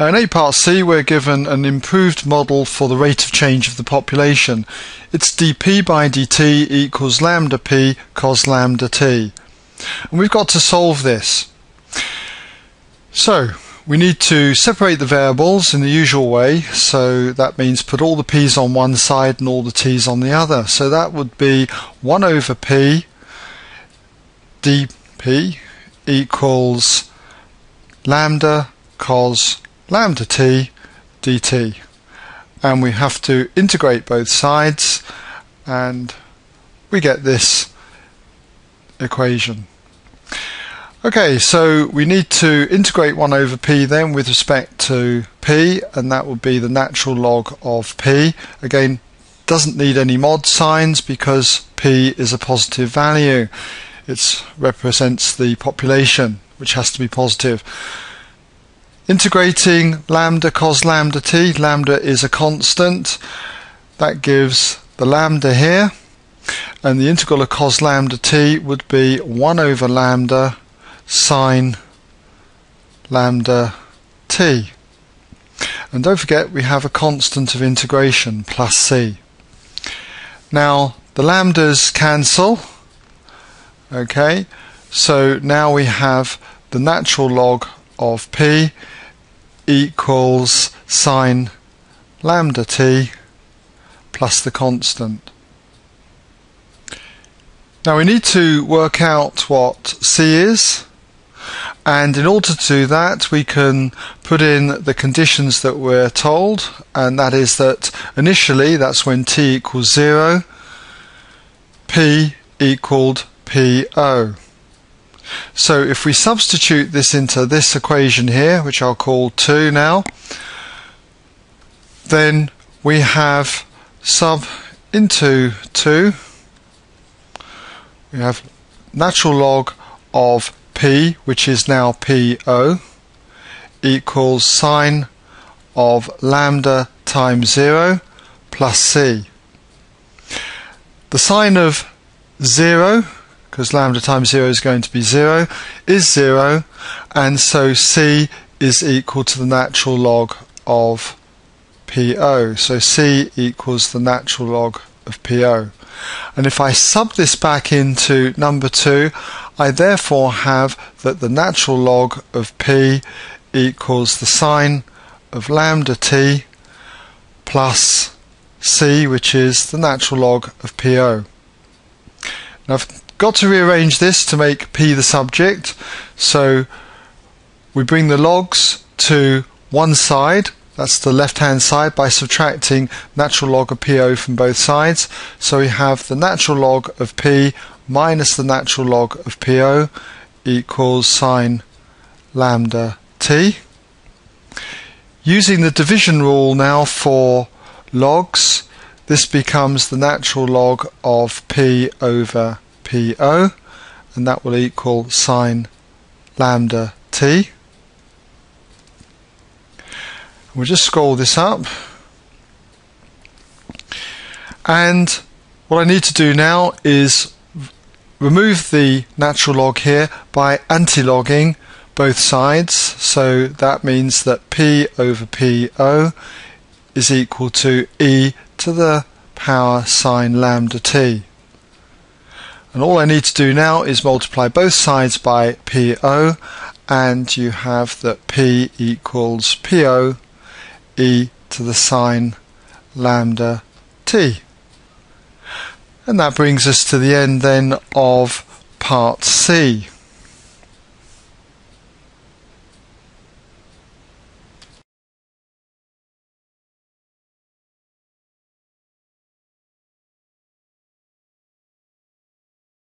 Now in A Part C we're given an improved model for the rate of change of the population. It's dp by dt equals lambda p cos lambda t. And we've got to solve this. So we need to separate the variables in the usual way, so that means put all the p's on one side and all the t's on the other. So that would be 1 over p dp equals lambda cos lambda t dt, and we have to integrate both sides and we get this equation. Okay, so we need to integrate 1 over p then with respect to p, and that would be the natural log of p. Again, doesn't need any mod signs because p is a positive value. It represents the population, which has to be positive. Integrating lambda cos lambda t, lambda is a constant, that gives the lambda here, and the integral of cos lambda t would be 1 over lambda sine lambda t. And don't forget we have a constant of integration, plus c. Now the lambdas cancel, okay, so now we have the natural log of p equals sine lambda t plus the constant. Now we need to work out what c is, and in order to do that we can put in the conditions that we're told, and that is that initially, that's when t equals 0, p equaled PO. So if we substitute this into this equation here, which I'll call 2 now, then we have sub into 2, we have natural log of P, which is now PO, equals sine of lambda times 0 plus C. The sine of 0, because lambda times 0 is going to be 0, is 0, and so c is equal to the natural log of PO. So c equals the natural log of PO. And if I sub this back into number 2, I therefore have that the natural log of P equals the sine of lambda t plus c, which is the natural log of PO. Now got to rearrange this to make p the subject, so we bring the logs to one side, that's the left hand side, by subtracting natural log of PO from both sides, so we have the natural log of p minus the natural log of PO equals sine lambda t. Using the division rule now for logs, this becomes the natural log of p over PO, and that will equal sine lambda t. We'll just scroll this up, and what I need to do now is remove the natural log here by anti-logging both sides, so that means that p over PO is equal to e to the power sine lambda t. And all I need to do now is multiply both sides by PO, and you have that P equals PO e to the sine lambda t. And that brings us to the end then of part C.